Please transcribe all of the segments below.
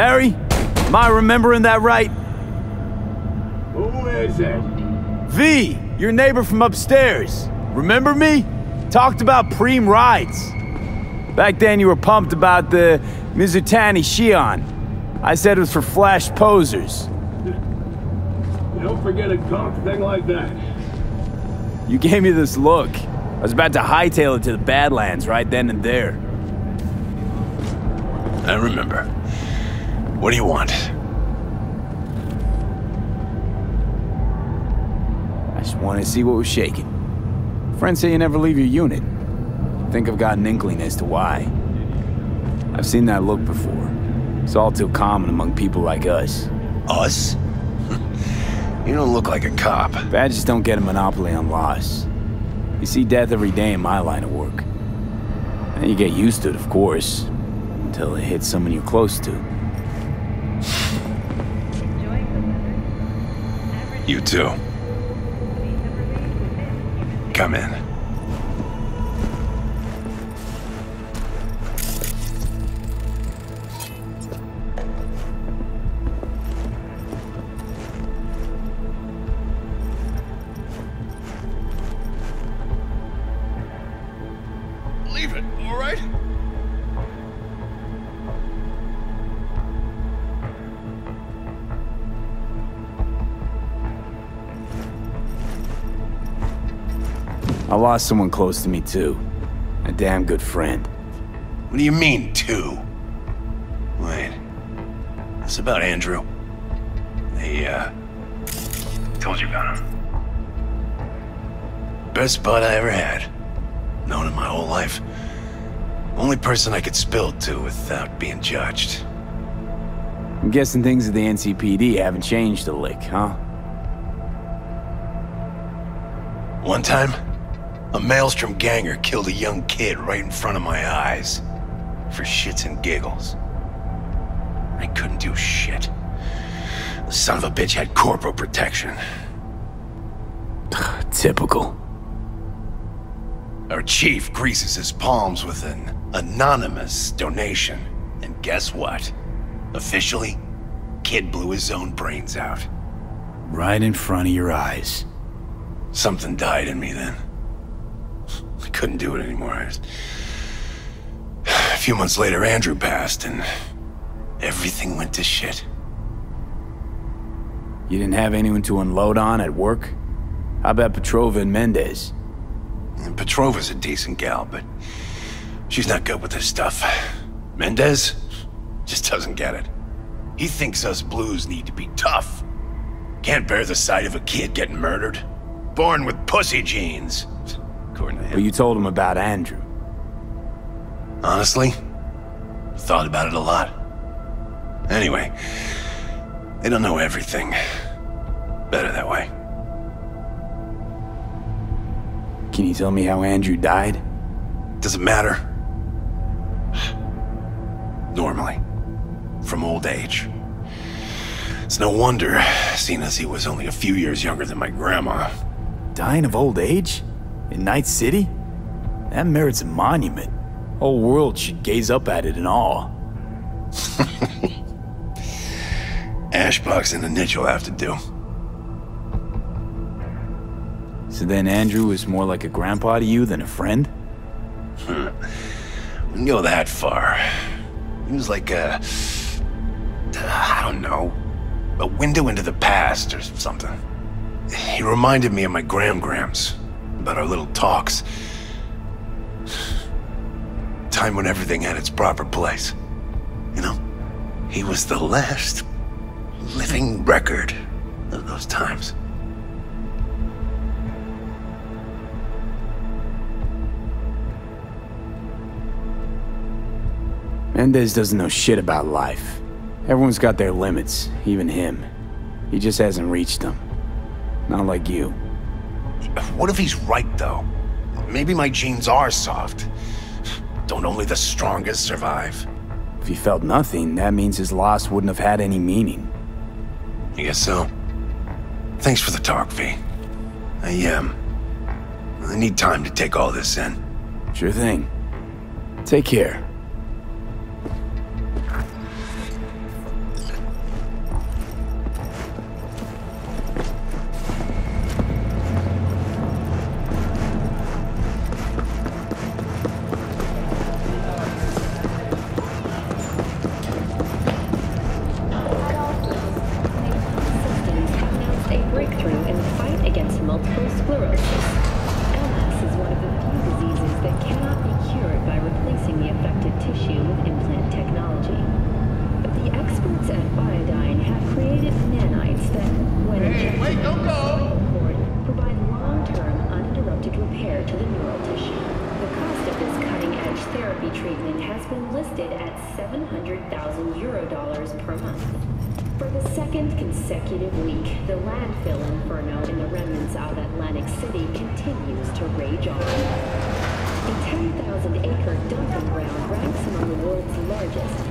Barry? Am I remembering that right? Who is it? V, your neighbor from upstairs. Remember me? Talked about preem rides. Back then you were pumped about the Mizutani Shion. I said it was for flash posers. Don't forget a cock thing like that. You gave me this look. I was about to hightail it to the Badlands right then and there. I remember. What do you want? I just wanted to see what was shaking. Friends say you never leave your unit. I think I've got an inkling as to why. I've seen that look before. It's all too common among people like us. Us? You don't look like a cop. Badges don't get a monopoly on loss. You see death every day in my line of work. And you get used to it, of course, until it hits someone you're close to. You too. Come in. I lost someone close to me, too. A damn good friend. What do you mean, two? Wait. It's about Andrew. They, told you about him. Best bud I ever had. Known him my whole life. Only person I could spill to without being judged. I'm guessing things at the NCPD haven't changed a lick, huh? One time, a Maelstrom ganger killed a young kid right in front of my eyes. For shits and giggles. I couldn't do shit. The son of a bitch had corporal protection. Typical. Our chief greases his palms with an anonymous donation. And guess what? Officially, kid blew his own brains out. Right in front of your eyes. Something died in me then. I couldn't do it anymore. A few months later, Andrew passed, and everything went to shit. You didn't have anyone to unload on at work? How about Petrova and Mendez? And Petrova's a decent gal, but she's not good with this stuff. Mendez just doesn't get it. He thinks us blues need to be tough. Can't bear the sight of a kid getting murdered. Born with pussy genes. But you told him about Andrew. Honestly, thought about it a lot. Anyway, they don't know everything. Better that way. Can you tell me how Andrew died? Doesn't matter. Normally, from old age. It's no wonder, seeing as he was only a few years younger than my grandma. Dying of old age? In Night City? That merits a monument. Whole world should gaze up at it in awe. Ashbox and the niche will have to do. So then Andrew is more like a grandpa to you than a friend? Wouldn't go that far. He was like a... I don't know. A window into the past or something. He reminded me of my gram-grams. About our little talks. Time when everything had its proper place. You know, he was the last living record of those times. Mendez doesn't know shit about life. Everyone's got their limits, even him. He just hasn't reached them. Not like you. What if he's right, though? Maybe my genes are soft. Don't only the strongest survive? If he felt nothing, that means his loss wouldn't have had any meaning. I guess so. Thanks for the talk, V. I need time to take all this in. Sure thing. Take care. Pleurosis. ALS is one of the few diseases that cannot be cured by replacing the affected tissue with implant technology. But the experts at Biodyne have created nanites that, when injected, provide long-term, uninterrupted repair to the neural tissue. The cost of this cutting-edge therapy treatment has been listed at €700,000 per month. For the second consecutive week, the landfill inferno in the remnants of Atlantic City continues to rage on. A 10,000-acre dumping ground ranks among the world's largest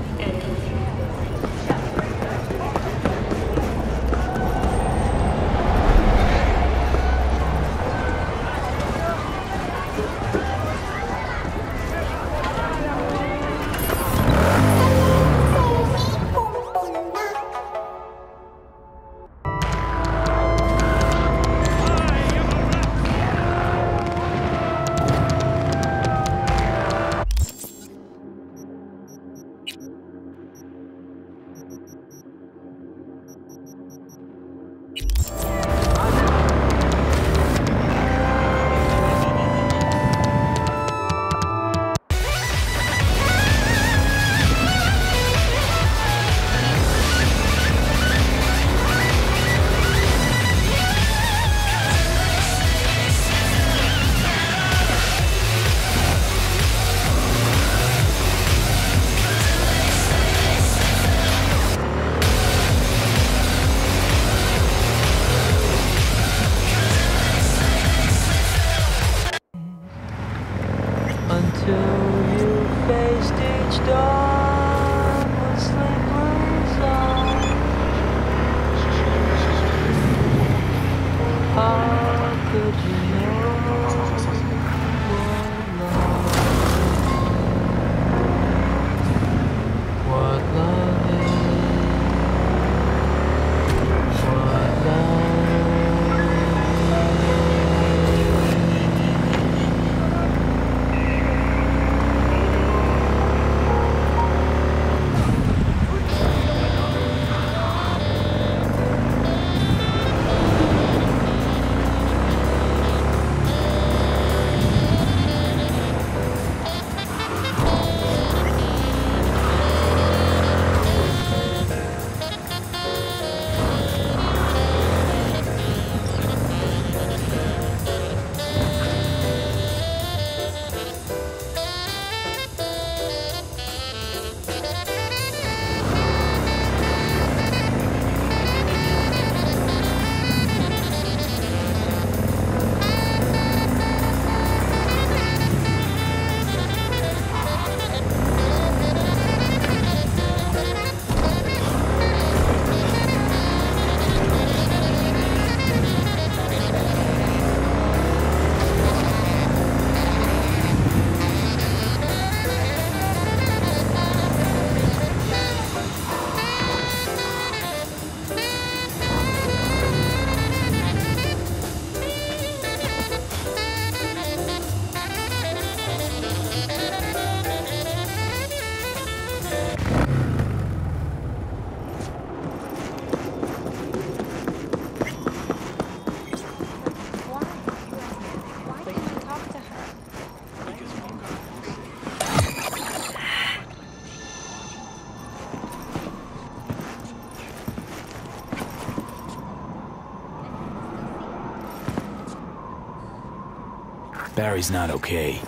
Barry's not okay.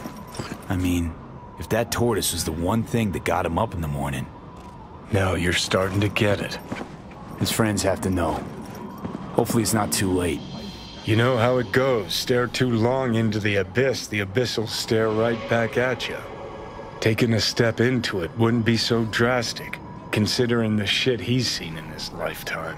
I mean, if that tortoise was the one thing that got him up in the morning. No, you're starting to get it. His friends have to know. Hopefully it's not too late. You know how it goes. Stare too long into the abyss, the abyss will stare right back at you. Taking a step into it wouldn't be so drastic, considering the shit he's seen in his lifetime.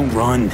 Don't run.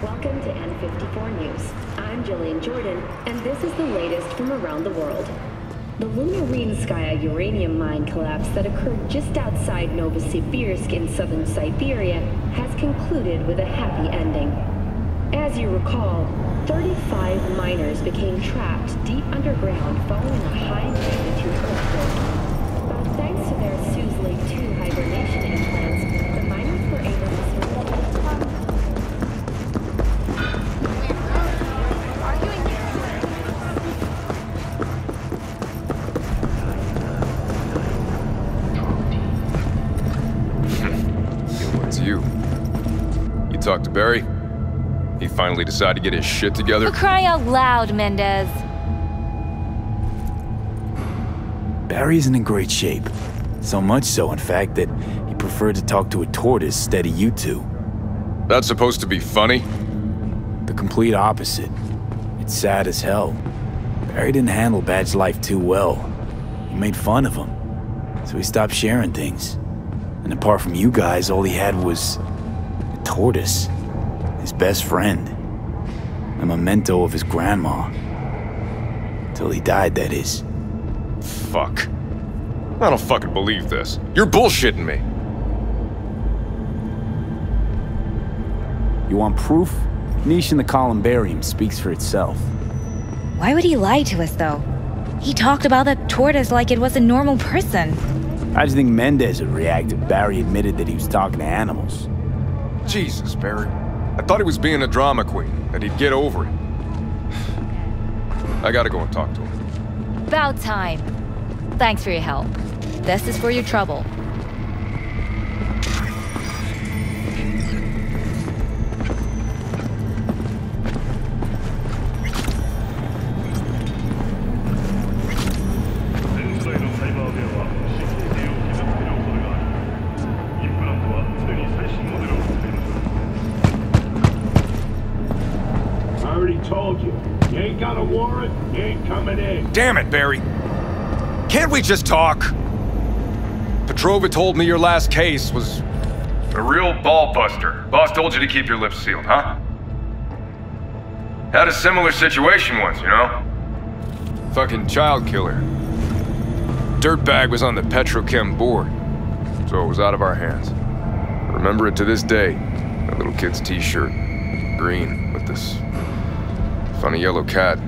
Welcome to N54 News. I'm Jillian Jordan, and this is the latest from around the world. The Lunar Reenskaya uranium mine collapse that occurred just outside Novosibirsk in southern Siberia has concluded with a happy ending. As you recall, 35 miners became trapped deep underground following a high-magnitude earthquake. But thanks to their Susley-2 hibernation implants, the miners were able to talk to Barry. He finally decided to get his shit together. We'll cry out loud, Mendez. Barry's in great shape. So much so, in fact, that he preferred to talk to a tortoise instead of you two. That's supposed to be funny? The complete opposite. It's sad as hell. Barry didn't handle Bad's life too well. He made fun of him. So he stopped sharing things. And apart from you guys, all he had was tortoise, his best friend, a memento of his grandma. Till he died, that is. Fuck. I don't fucking believe this. You're bullshitting me. You want proof? Niche in the columbarium speaks for itself. Why would he lie to us, though? He talked about that tortoise like it was a normal person. How do you think Mendez would react if Barry admitted that he was talking to animals? Jesus, Barry. I thought he was being a drama queen, that he'd get over it. I gotta go and talk to him. About time. Thanks for your help. This is for your trouble. Damn it, Barry. Can't we just talk? Petrova told me your last case was a real ball buster. Boss told you to keep your lips sealed, huh? Had a similar situation once, you know? Fucking child killer. Dirtbag was on the Petrochem board, so it was out of our hands. I remember it to this day. That little kid's t-shirt. Green with this funny yellow cat.